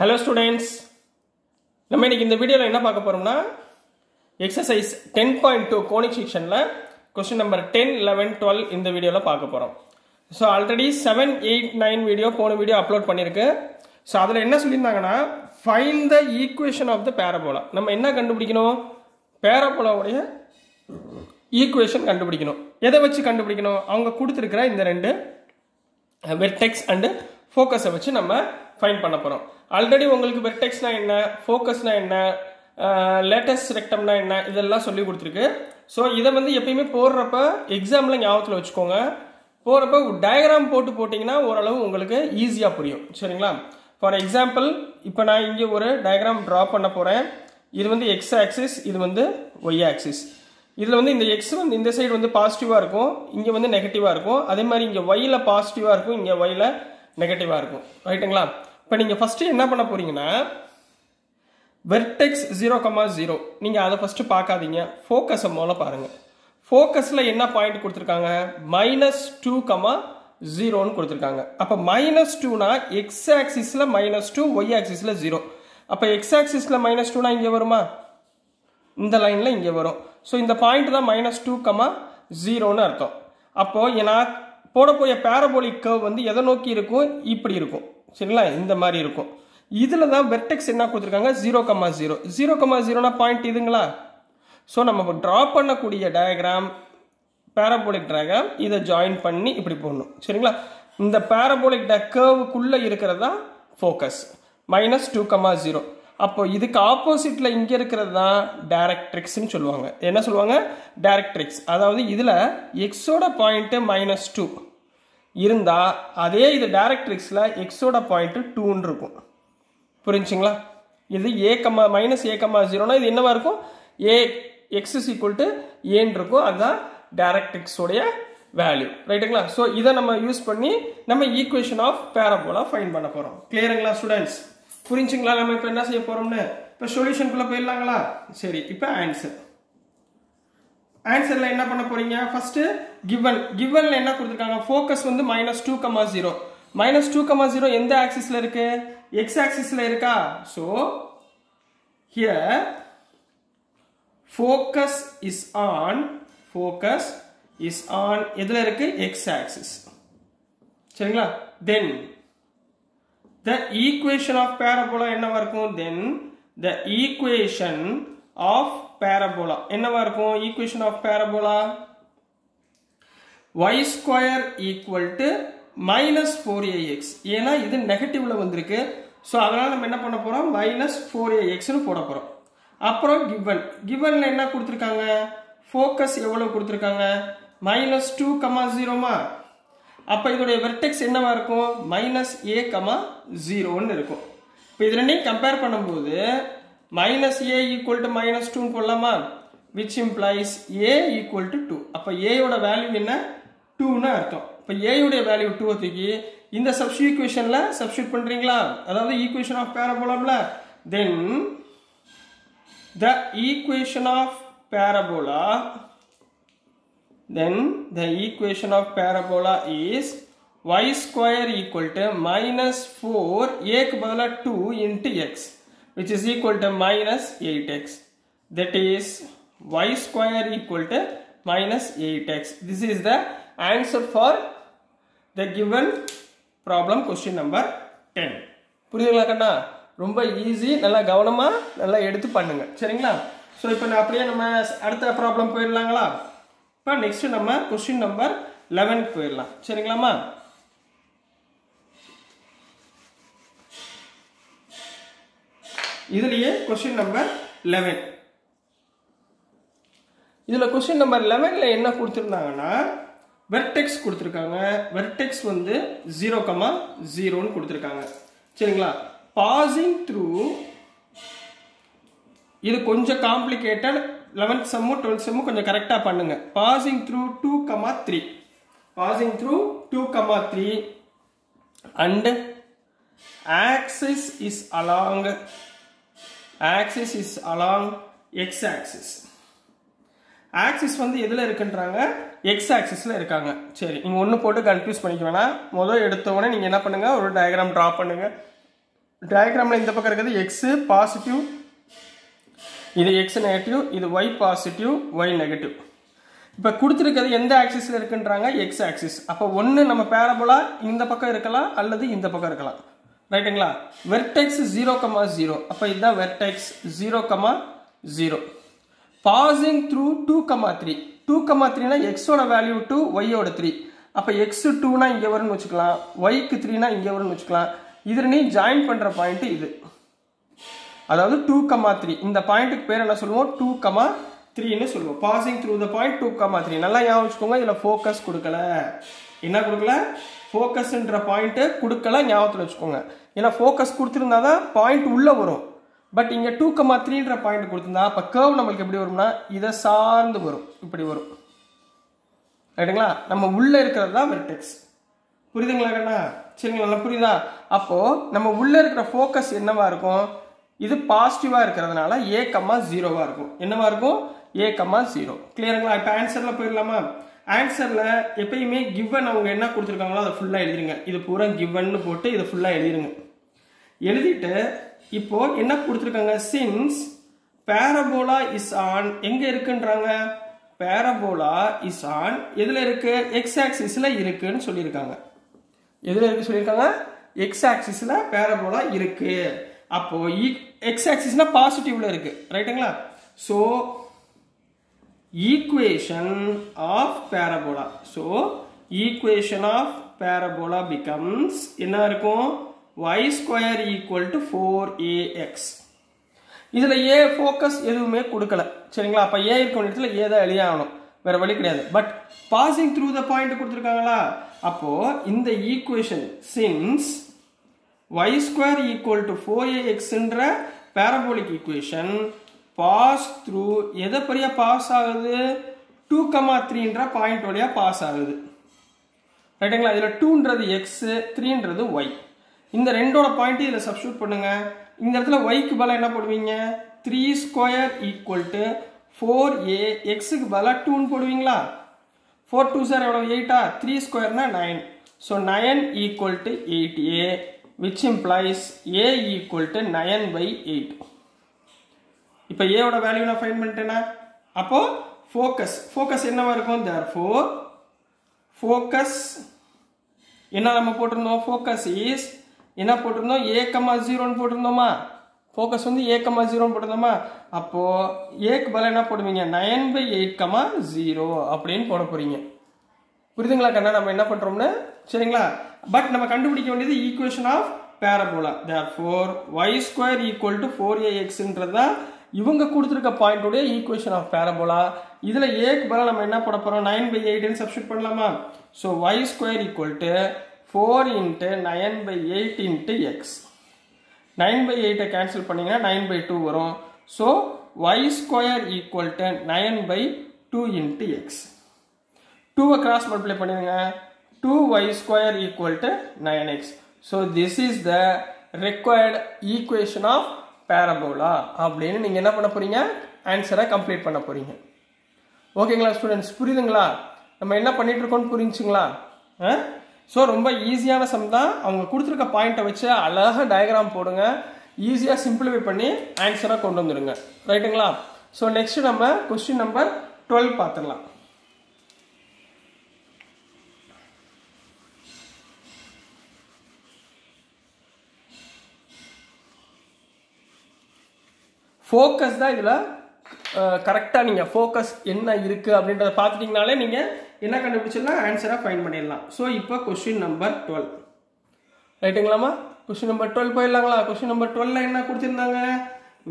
Hello students, நம்ம இன்னைக்கு இந்த வீடியோல என்ன பார்க்க போறோம்னா exercise 10.2 conic section ல question number 10 11 12 இந்த வீடியோல பார்க்க போறோம். So already 7 8 9 வீடியோ போன வீடியோ அப்லோட் பண்ணிருக்கு. So அதுல என்ன சொல்லிருந்தாங்கன்னா find the equation of the parabola. நம்ம என்ன கண்டுபிடிக்கணும்? பாராபோலாவோட equation கண்டுபிடிக்கணும். எதை வச்சு கண்டுபிடிக்கணும்? அவங்க கொடுத்திருக்கிற இந்த ரெண்டு vertex and focus வச்சு நம்ம find பண்ண போறோம். Already உங்களுக்கு vertex na enna, focus na enna, lattice rectum na enna இதெல்லாம் சொல்லி கொடுத்திருக்கு. சோ இத வந்து எப்பயுமே போறப்ப एग्जामல ஞாபகத்துல வெச்சுக்கோங்க. போறப்ப diagram போட்டு போடிங்கன்னா ஓரளவு உங்களுக்கு ஈஸியா புரியும். சரிங்களா? For example இப்போ நான் இங்க ஒரு diagram draw பண்ண போறேன். இது வந்து x axis, இது வந்து y axis. இதுல வந்து இந்த x வந்து இந்த சைடு வந்து பாசிட்டிவா இருக்கும், இங்க வந்து நெகட்டிவா இருக்கும். அதே மாதிரி இங்க y ல பாசிட்டிவா இருக்கும், இங்க y ல நெகட்டிவா இருக்கும். ரைட்டுங்களா? இப்ப நீங்க ஃபர்ஸ்ட் என்ன பண்ண போறீங்கன்னா வெர்டெக்ஸ் 0,0 நீங்க அத ஃபர்ஸ்ட் பார்க்காதீங்க, ஃபோகஸ் மூல பாருங்க. ஃபோகஸ்ல என்ன பாயிண்ட் கொடுத்திருக்காங்க? -2,0 ன்னு கொடுத்திருக்காங்க. அப்ப -2 னா x ஆக்சிஸ்ல -2, y ஆக்சிஸ்ல 0. அப்ப x ஆக்சிஸ்ல -2 னா இங்க வருமா? இந்த லைன்ல இங்க வரும். சோ இந்த பாயிண்ட் தான் -2,0 ன்னு அர்த்தம். அப்போ ஏனா போடக்கூடிய பாராபோலிக் கர்வ் வந்து எதை நோக்கி இருக்கும்? இப்படி இருக்கும். சரிங்களா? இந்த மாதிரி இருக்கும். இதுல தான் வெர்டெக்ஸ் என்ன கொடுத்திருக்காங்க? 0,0. 0,0 னா பாயிண்ட் இதுங்களா? சோ நம்ம டிரா பண்ணக்கூடிய டயகிராம் பாராபோலிக் டயகிராம் இத ஜாயின் பண்ணி இப்படி போடணும். சரிங்களா? இந்த பாராபோலிக் கர்வுக்குள்ள இருக்குறது தான் ஃபோகஸ். -2,0. அப்போ இதுக்கு ஆப்போசிட்ல இங்க இருக்குறது தான் டைரக்ட்ரிக்ஸ் ன்னு சொல்லுவாங்க. என்ன சொல்லுவாங்க? டைரக்ட்ரிக்ஸ். அதாவது இதுல x ஓட பாயிண்ட் -2 இருந்தா அதே இது டைரக்ட்ரிக்ஸ்ல x ஓட பாயிண்ட் 2 ன்னு இருக்கும். புரிஞ்சீங்களா? இது -a,0 னா இது என்னவா இருக்கும்? a x a ன்னு இருக்கும். அதான் டைரக்ட்ரிக்ஸ் உடைய வேல்யூ. ரைட்டுங்களா? சோ இத நம்ம யூஸ் பண்ணி நம்ம ஈக்குவேஷன் ஆஃப் பாராபோலா ஃபைண்ட் பண்ண போறோம். கிளியர்ங்களா ஸ்டூடண்ட்ஸ்? புரிஞ்சீங்களா நாம இப்ப என்ன செய்ய போறோம்னு? இப்ப சொல்யூஷன்க்குள்ள போயிடலாங்களா? சரி, இப்போ ஆன்சர். ஆன்சர்ல என்ன பண்ண போறீங்க? ஃபர்ஸ்ட் givenல என்ன கொடுத்திருக்காங்க? ஃபோகஸ் வந்து -2,0. -2,0 எந்த ஆக்சிஸ்ல இருக்கு? x ஆக்சிஸ்ல இருக்கா? So here focus is on எதுல இருக்கு? x axis. சரிங்களா? then the equation of parabola என்னவா இருக்கும்? Equation of parabola y square equal to -4ax. ஏனா இது நெகட்டிவ்ல வந்திருக்கு. சோ அதனால நம்ம என்ன பண்ண போறோம்? -4ax ன்னு போட போறோம். அப்புறம் givenல என்ன கொடுத்திருக்காங்க? ஃபோகஸ் எவ்வளவு கொடுத்திருக்காங்க? -2,0 மா. அப்ப இதோட வெர்டெக்ஸ் என்னவா இருக்கும்? -a,0 ன்னு இருக்கும். இப்போ இது ரெண்டையும் கம்பேர் பண்ணும்போது -a = -2 ன்னு போடலாமா? which implies a = 2. அப்ப a யோட வேல்யூ என்ன? 2 ன்னு அர்த்தம். அப்ப a யோட வேல்யூ 2 ஆகி இந்த சப்ஸ்டிட்யூட் ஈக்குவேஷன்ல சப்ஸ்டிட்யூட் பண்றீங்களா? அதாவது ஈக்குவேஷன் ஆஃப் பாராபோலாம்ல. then the equation of parabola is y square equal to -4 a க்கு பதிலா 2 into x, which is equal to -8x. that is y square equal to -8x. this is the answer for the given problem, question number 10. புரியுதுங்களா கண்ணா? ரொம்ப easy. நல்லா கவனமா நல்லா எடுத்து பண்ணுங்க. சரிங்களா? சோ இப்போ நான் அப்படியே நம்ம அடுத்த problem போயிரலாங்களா? இப்போ next நம்ம question number 11 க்கு போயிரலாம். சரிங்களாமா? இதுலயே क्वेश्चन नंबर 11. இதுல क्वेश्चन नंबर 11ல என்ன கொடுத்திருந்தாங்கன்னா வெர்டெக்ஸ் கொடுத்திருக்காங்க. வெர்டெக்ஸ் வந்து 0,0 ன்னு கொடுத்திருக்காங்க. சரிங்களா? passing through. இது கொஞ்சம் complicated. 11th sum 12th sum கொஞ்சம் கரெக்ட்டா பண்ணுங்க. passing through 2,3 and axis is along x axis. axis வந்து எதுல இருக்குன்றாங்க? x axisல இருக்காங்க. சரி, நீங்க ஒன்னு போட்டு கன்ஃபியூஸ் பண்ணிக்கவேனா. முதல்ல எடுத்தவனே நீங்க என்ன பண்ணுங்க? ஒரு டயகிராம் டிரா பண்ணுங்க. diagram in the pakka x positive, either x negative, either y positive, y negative. Now, the axis is x axis. Now, one parabola in the pakka அல்லது in the pakka. Right? Vertex 0,0. Now, vertex 0,0. Passing through 2,3. 2,3 is x value to y 3. Now, x2 na inge varunu vechukalam, y3 na inge varunu vechukalam. Idhu nee join pandra point idhu, adhaavadhu 2,3. Indha point ku per enna solluvom 2,3 nu solluvom. Passing through the point 2,3. Nalla yaam vechukonga, idhula focus kudukala, enna kudukala, focus endra point kudukala, nyaavathula vechukonga. Ena focus kuduthirundha da point ulla varum, but inga 2,3 endra point kuduthirundha appa curve namakku eppadi varumna idha saarndu varum, ipdi varum. Right? நம்ம உள்ள இருக்குறது தான் vertex. புரியுதுங்களா கண்ணா? சரிங்களா? நல்லா புரியுதா? அப்போ நம்ம உள்ள இருக்குற ஃபோக்கஸ் என்னவா இருக்கும்? இது பாசிட்டிவா இருக்குறதனால a, 0 வா இருக்கும். என்னவா இருக்கும்? a, 0. கிளியர்ங்களா? இப்போ ஆன்சர்ல போயிரலாமா? ஆன்சர்ல எப்பயுமே given அவங்க என்ன கொடுத்திருக்காங்களோ அத ஃபுல்லா எழுதிடுங்க. இது பூரா given னு போட்டு இத ஃபுல்லா எழுதிடுங்க. எழுதிட்டு இப்போ என்ன கொடுத்திருக்காங்க? Since parabola is on, எங்க இருக்குன்றாங்க? Parabola is on x axis la irukku sollirukanga, edhula irukku sollirukanga, x axis la parabola irukku. Appo x axis na positive la irukku, right angla. So equation of parabola becomes enna irukum, y square equal to 4ax. இதுல a focus எதுவுமே கொடுக்கல. சரிங்களா? அப்ப a இருக்குற இடத்துல a தான் எளியாகணும். வேற வழி கிடையாது. But passing through the point கொடுத்திருக்காங்களா? அப்போ இந்த equation since y² equal to 4ax என்ற parabolic equation pass through எதை பெரிய pass ஆகுது? 2,3 என்ற பாயிண்ட் வழியா பாஸ் ஆகுது. ரைட்டுங்களா? இதுல 2ன்றது x, 3ன்றது y. இந்த ரெண்டோட பாயிண்ட் இதுல சப்ஸ்டிட்யூட் பண்ணுங்க. இந்த இடத்துல y க்கு பதிலா என்ன போடுவீங்க? 3² equal to 4ax க்கு பதிலா 2 ன்னு போடுவீங்களா? 4 2 சார் எவ்வளவு? 8 ஆ? 3² னா 9. So 9 equal to 8a, which implies a equal to 9/8. இப்போ a ஓட வேல்யூ நான் ஃபைண்ட் பண்ணிட்டேனா, அப்போ ஃபோக்கஸ் என்னவா இருக்கும்? Therefore focus என்ன நம்ம போட்டுறோம்? Focus is என்ன போட்டுறோம்? a, 0 ன்னு போட்டுறோமா? ஃபோக்கஸ் வந்து a, 0 ன்னு போட்டுறோமா? அப்போ a க்கு பதிலா என்ன போடுவீங்க? 9/8, 0 அப்படினு போட போறீங்க. புரியுதுங்களா கண்ணா நம்ம என்ன பண்றோம்னு? சரிங்களா? பட் நம்ம கண்டுபிடிக்க வேண்டியது equation of parabola. Therefore y² equal to 4ax ன்றதா இவங்க கொடுத்திருக்க பாயிண்ட் உடைய ஈக்குவேஷன் ஆஃப் பாராபோலா. இதுல a க்கு பதிலா நம்ம என்ன போட போறோம்? 9/8 ன்னு சப்ஸ்டிட்யூட் பண்ணலாமா? So y² equal to 4 into 9/8 into x. 9/8 cancel பண்ணினா 9/2 வரும். So y² equal to 9/2 into x. 2 cross multiply பண்ணிடுங்க, 2y² equal to 9x. So this is the required equation of parabola. அப்படினு நீங்க என்ன பண்ண போறீங்க? ஆன்சரை கம்ப்ளீட் பண்ண போறீங்க. ஓகேங்களா ஸ்டூடண்ட்ஸ்? புரியுதுங்களா? நம்ம என்ன பண்ணிட்டு இருக்கோம்னு புரிஞ்சுங்களா? So ரொம்ப ஈஸியான சம் தான். அவங்க கொடுத்திருக்க பாயிண்ட வச்சு அழகா டயகிராம் போடுங்க, ஈஸியா சிம்பிளிஃபை பண்ணி ஆன்சரா கொண்டு வந்துருங்க. ரைட்டுங்களா? சோ நெக்ஸ்ட் நம்ம क्वेश्चन நம்பர் 12 பாத்துறலாம். ஃபோக்கஸ் தான் இதுல கரெக்ட்டா. நீங்க ஃபோக்கஸ் என்ன இருக்கு அப்படின்றத பாத்துட்டீங்கனாலே நீங்க என்ன கண்டுபிடிச்சலாம்? ஆன்சரை ஃபைண்ட் பண்ணிடலாம். சோ இப்போ क्वेश्चन நம்பர் 12 ரைட்டுங்களாமா? क्वेश्चन நம்பர் 12 போயிடலாங்களா? क्वेश्चन நம்பர் 12 ல என்ன கொடுத்திருந்தாங்க?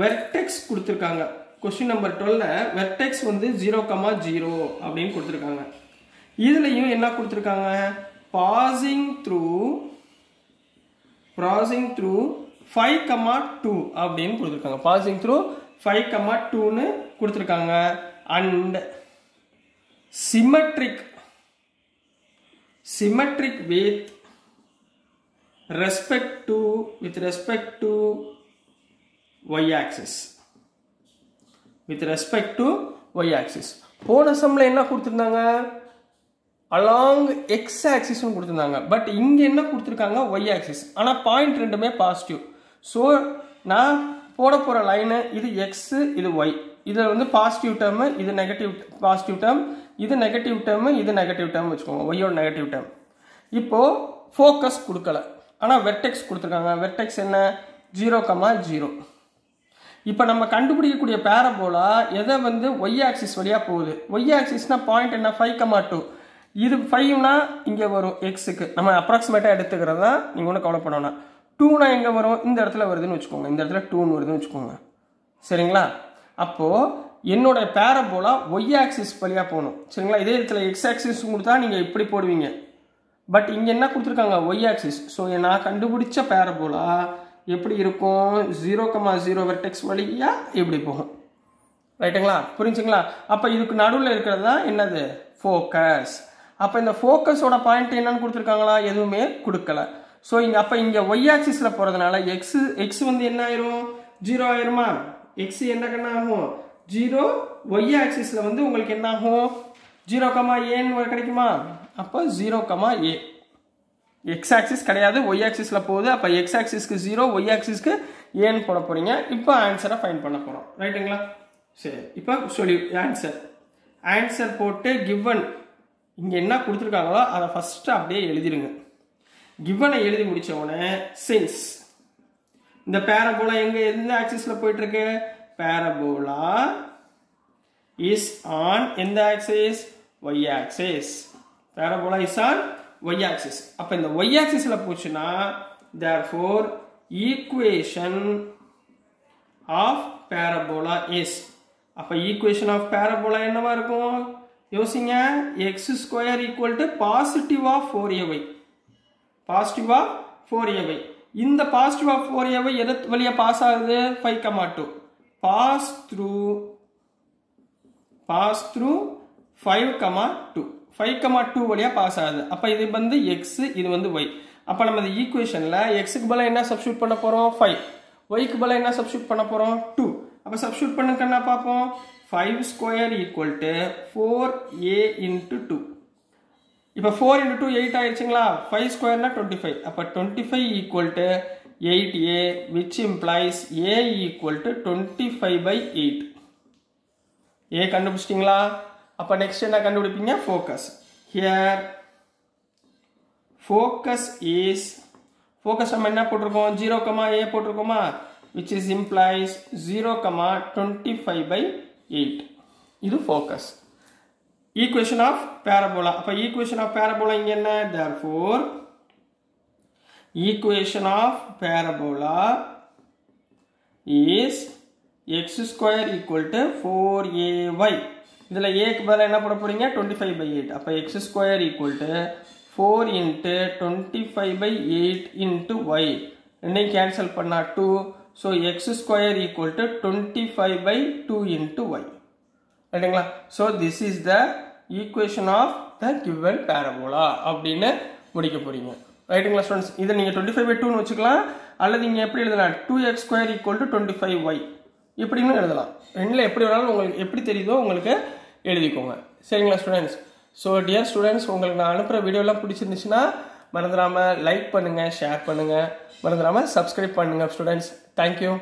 வெர்டெக்ஸ் கொடுத்திருக்காங்க. क्वेश्चन நம்பர் 12 ல வெர்டெக்ஸ் வந்து 0,0 அப்படினு கொடுத்திருக்காங்க. இதுலயும் என்ன கொடுத்திருக்காங்க? passing through 5,2 அப்படினு கொடுத்திருக்காங்க. passing through 5,2 னு கொடுத்திருக்காங்க. and symmetric with respect to y axis, போன சம்ல என்ன கொடுத்திருந்தாங்க? along x axis னு கொடுத்திருந்தாங்க. பட் இங்க என்ன கொடுத்திருக்காங்க? y axis. ஆனா பாயிண்ட் ரெண்டுமே பாசிட்டிவ். So, now போடப்போற லைன் இது x இது y இது வந்து பாசிட்டிவ் டர்ம் இது நெகட்டிவ் பாசிட்டிவ் டர்ம் இது நெகட்டிவ் டர்ம் வெச்சுக்கோங்க y ஓட நெகட்டிவ் டர்ம் இப்போ ஃபோக்கஸ் கொடுக்கல ஆனா வெர்டெக்ஸ் கொடுத்திருக்காங்க வெர்டெக்ஸ் என்ன 0,0 இப்போ நம்ம கண்டுபிடிக்க கூடிய பாராபோலா எதை வந்து y ஆக்சிஸ் வழியா போகுது y ஆக்சிஸ்னா பாயிண்ட் என்ன 5,2 இது 5 னா இங்க வரும் x க்கு நம்ம அப்ராக்ஸிமேட்டா எடுத்துக்கறதா நீங்க ஒண்ணு கவலை பண்ண வேண்டாம் 2 na enga varum indha edathila varudunu vechukonga indha edathila 2 nu varudunu vechukonga seringla appo ennoda parabola y axis valiya ponu seringla idhe edathila x axis kudutha neenga ipdi poduvinga but inga enna kuduthirukanga y axis so ena kandupidicha parabola epdi irukum 0,0 vertex valiya ipdi pogum right engla purinjingla appo idukku naduvula irukradha enadhu focus appo indha focus oda point enna nu kuduthirukangala eduvume kudukala So, if y axis, x is 0. X is 0. Y axis is 0, a. X axis is y axis. X axis is 0, y axis is a. Now, answer find. Right? Now, answer given. First update. Given a எழுதி முடிச்ச உடனே since இந்த parabola எங்க எந்த ஆக்சிஸ்ல போயிட்டு இருக்கு parabola is on எந்த axis y axis parabola is on y axis அப்ப இந்த y axisல போச்சுனா therefore equation of parabola is அப்ப equation of parabola என்னவா இருக்கும் யோசிங்க x2 equal to positive of 4ay Positive of 4ay. In the positive of 4ay, edut valiya pass aagudhu 5,2. Pass through 5,2. 5,2 valiya pass aagudhu. Appa idhu vandu x, idhu vandu y. Appa nama the equation la x ku bala enna substitute panna porom 5. Y ku bala enna substitute panna porom 2. Appa substitute pannukana paapom 5² equal to 4a into 2. Now 4 into 2 8 आएगा 5 square ना 25 अपन 25 equal to 8a which implies a equal to 25/8 ये कंडुप्स्टिंगला अपन next ना कंडुप्टिंग focus here focus हम ना Potter को 0, a पोटर को which is implies 0,25/8 इधर focus Equation of parabola. Appa equation of parabola inga enna? Therefore, equation of parabola is x² equal to 4ay. Idhula a ku badala enna poda poringa 25/8. Appa x² equal to 4 into 25/8 into y. Rendu cancel panna 2. So x² equal to 25/2 into y. So this is the equation of the given parabola அப்படினு முடிக்க போறீங்க ரைட்ங்களா students இத நீங்க 25/2 னு வெச்சுக்கலாம் அல்லது நீங்க எப்படி எழுதலாம் 2x² equal to 25y இப்படின்னு எழுதலாம் ரெண்டுல எப்படி வேணாலும் உங்களுக்கு எப்படி தெரியுதோ உங்களுக்கு எழுதிக்கோங்க சரிங்களா ஸ்டூடண்ட்ஸ் சோ dear students உங்களுக்கு நான் அனுப்புற வீடியோ எல்லாம் பிடிச்சிருந்துச்சுனா மறந்துடாம லைக் பண்ணுங்க ஷேர் பண்ணுங்க மறந்துடாம subscribe பண்ணுங்க ஸ்டூடண்ட்ஸ் thank you